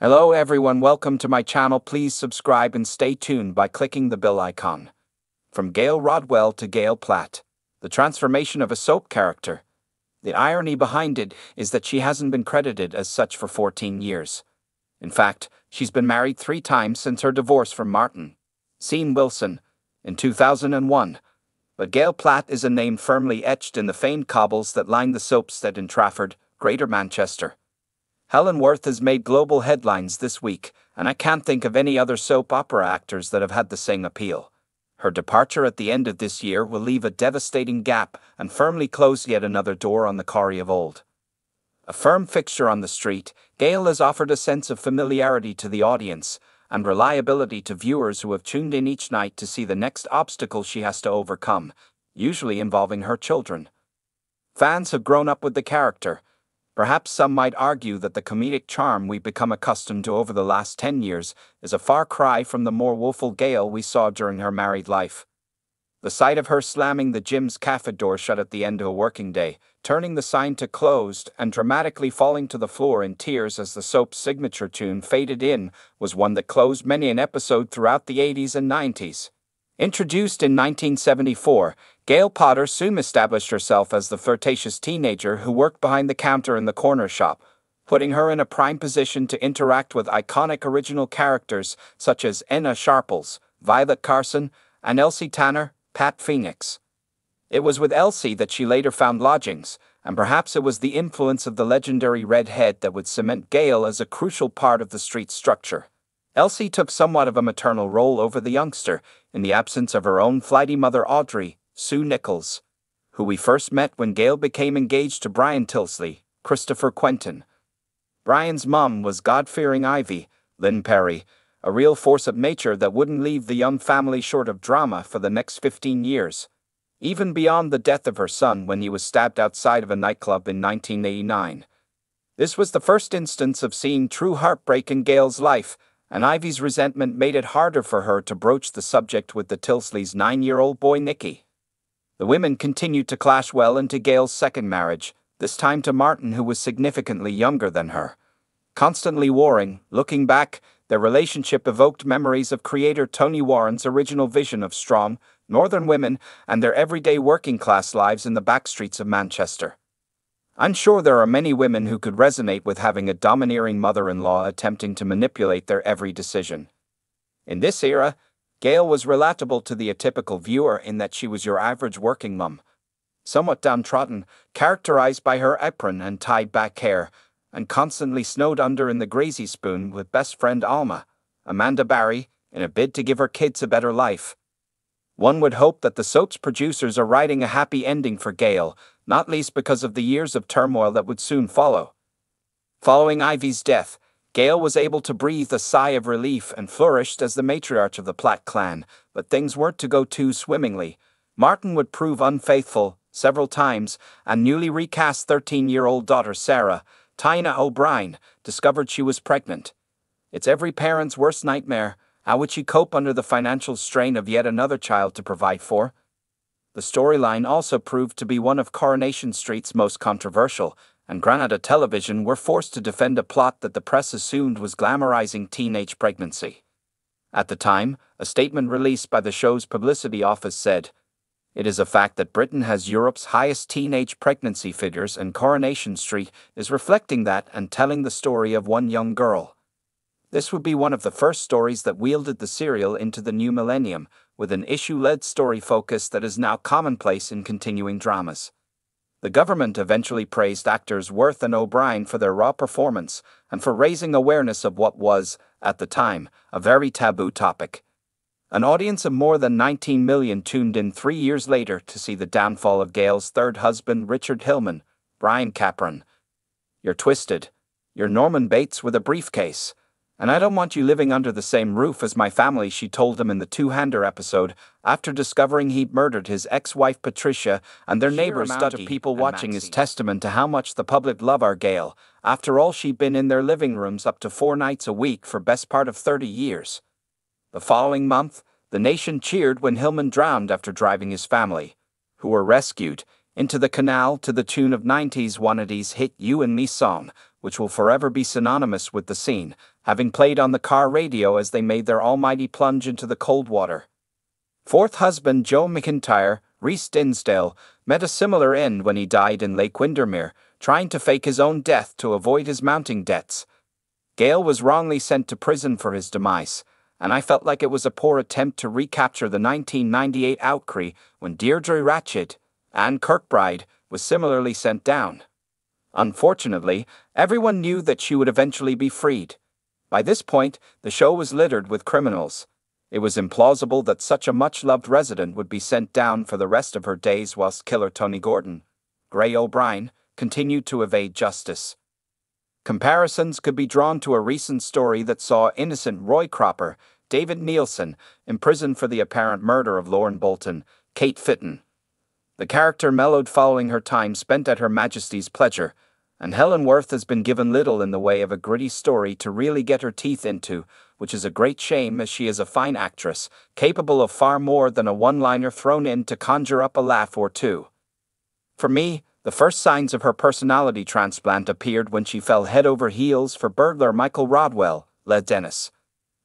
Hello everyone, welcome to my channel. Please subscribe and stay tuned by clicking the bell icon. From Gail Rodwell to Gail Platt, the transformation of a soap character. The irony behind it is that she hasn't been credited as such for 14 years. In fact, she's been married 3 times since her divorce from Martin, Sean Wilson, in 2001. But Gail Platt is a name firmly etched in the famed cobbles that line the soapstead in Trafford, Greater Manchester. Helen Worth has made global headlines this week, and I can't think of any other soap opera actors that have had the same appeal. Her departure at the end of this year will leave a devastating gap and firmly close yet another door on the Corrie of old. A firm fixture on the street, Gail has offered a sense of familiarity to the audience and reliability to viewers who have tuned in each night to see the next obstacle she has to overcome, usually involving her children. Fans have grown up with the character. Perhaps some might argue that the comedic charm we've become accustomed to over the last 10 years is a far cry from the more woeful Gail we saw during her married life. The sight of her slamming the gym's cafe door shut at the end of a working day, turning the sign to closed and dramatically falling to the floor in tears as the soap's signature tune faded in was one that closed many an episode throughout the 80s and 90s. Introduced in 1974, Gail Potter soon established herself as the flirtatious teenager who worked behind the counter in the corner shop, putting her in a prime position to interact with iconic original characters such as Ena Sharples, Violet Carson, and Elsie Tanner, Pat Phoenix. It was with Elsie that she later found lodgings, and perhaps it was the influence of the legendary redhead that would cement Gail as a crucial part of the street structure. Elsie took somewhat of a maternal role over the youngster, in the absence of her own flighty mother Audrey, Sue Nichols, who we first met when Gail became engaged to Brian Tilsley, Christopher Quentin. Brian's mum was God-fearing Ivy, Lynn Perry, a real force of nature that wouldn't leave the young family short of drama for the next 15 years, even beyond the death of her son when he was stabbed outside of a nightclub in 1989. This was the first instance of seeing true heartbreak in Gail's life, and Ivy's resentment made it harder for her to broach the subject with the Tilsley's 9-year-old boy Nicky. The women continued to clash well into Gail's second marriage, this time to Martin, who was significantly younger than her. Constantly warring, looking back, their relationship evoked memories of creator Tony Warren's original vision of strong, northern women and their everyday working-class lives in the backstreets of Manchester. I'm sure there are many women who could resonate with having a domineering mother-in-law attempting to manipulate their every decision. In this era, Gail was relatable to the atypical viewer in that she was your average working mum, somewhat downtrodden, characterized by her apron and tied-back hair, and constantly snowed under in the greasy spoon with best friend Alma, Amanda Barry, in a bid to give her kids a better life. One would hope that the soap's producers are writing a happy ending for Gail, not least because of the years of turmoil that would soon follow. Following Ivy's death, Gail was able to breathe a sigh of relief and flourished as the matriarch of the Platt clan, but things weren't to go too swimmingly. Martin would prove unfaithful several times, and newly recast 13-year-old daughter Sarah, Tina O'Brien, discovered she was pregnant. It's every parent's worst nightmare. How would she cope under the financial strain of yet another child to provide for? The storyline also proved to be one of Coronation Street's most controversial, and Granada Television were forced to defend a plot that the press assumed was glamorizing teenage pregnancy. At the time, a statement released by the show's publicity office said, "It is a fact that Britain has Europe's highest teenage pregnancy figures, and Coronation Street is reflecting that and telling the story of one young girl." This would be one of the first stories that wielded the serial into the new millennium, with an issue-led story focus that is now commonplace in continuing dramas. The government eventually praised actors Worth and O'Brien for their raw performance and for raising awareness of what was, at the time, a very taboo topic. An audience of more than 19 million tuned in 3 years later to see the downfall of Gail's third husband, Richard Hillman, Brian Capron. "You're twisted. You're Norman Bates with a briefcase. And I don't want you living under the same roof as my family," she told him in the two-hander episode, after discovering he'd murdered his ex-wife Patricia, and their neighbors Dougie of people watching Maxie is testament to how much the public love our Gail. After all, she'd been in their living rooms up to 4 nights a week for best part of 30 years. The following month, the nation cheered when Hillman drowned after driving his family, who were rescued, into the canal to the tune of 90s Wannadies' hit You and Me song, which will forever be synonymous with the scene, having played on the car radio as they made their almighty plunge into the cold water. Fourth husband Joe McIntyre, Reese Dinsdale, met a similar end when he died in Lake Windermere, trying to fake his own death to avoid his mounting debts. Gail was wrongly sent to prison for his demise, and I felt like it was a poor attempt to recapture the 1998 outcry when Deirdre Ratchett, Anne Kirkbride, was similarly sent down. Unfortunately, everyone knew that she would eventually be freed. By this point, the show was littered with criminals. It was implausible that such a much-loved resident would be sent down for the rest of her days whilst killer Tony Gordon, Gray O'Brien, continued to evade justice. Comparisons could be drawn to a recent story that saw innocent Roy Cropper, David Nielsen, imprisoned for the apparent murder of Lauren Bolton, Kate Fitton. The character mellowed following her time spent at Her Majesty's pleasure, and Helen Worth has been given little in the way of a gritty story to really get her teeth into, which is a great shame as she is a fine actress, capable of far more than a one-liner thrown in to conjure up a laugh or two. For me, the first signs of her personality transplant appeared when she fell head over heels for burglar Michael Rodwell, Le Dennis.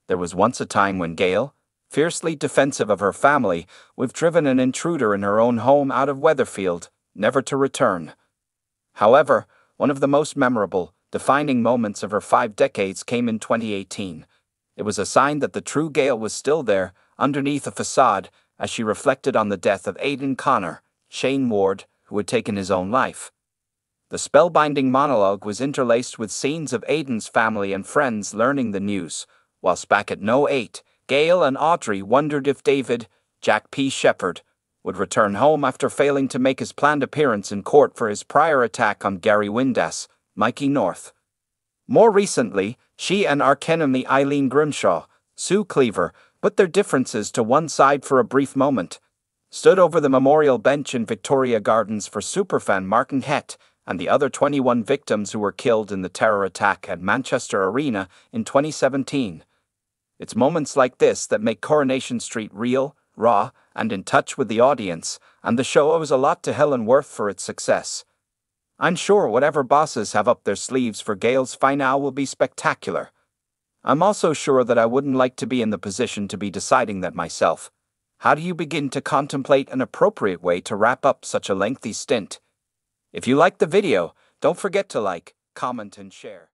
There was once a time when Gail, fiercely defensive of her family, we've driven an intruder in her own home out of Weatherfield, never to return. However, one of the most memorable, defining moments of her 5 decades came in 2018. It was a sign that the true Gail was still there, underneath a facade, as she reflected on the death of Aidan Connor, Shane Ward, who had taken his own life. The spellbinding monologue was interlaced with scenes of Aidan's family and friends learning the news, whilst back at No. 8, Gail and Audrey wondered if David, Jack P. Shepherd, would return home after failing to make his planned appearance in court for his prior attack on Gary Windass, Mikey North. More recently, she and archenemy Eileen Grimshaw, Sue Cleaver, put their differences to one side for a brief moment, stood over the memorial bench in Victoria Gardens for superfan Martin Hett and the other 21 victims who were killed in the terror attack at Manchester Arena in 2017. It's moments like this that make Coronation Street real, raw, and in touch with the audience, and the show owes a lot to Helen Worth for its success. I'm sure whatever bosses have up their sleeves for Gail's finale will be spectacular. I'm also sure that I wouldn't like to be in the position to be deciding that myself. How do you begin to contemplate an appropriate way to wrap up such a lengthy stint? If you liked the video, don't forget to like, comment, and share.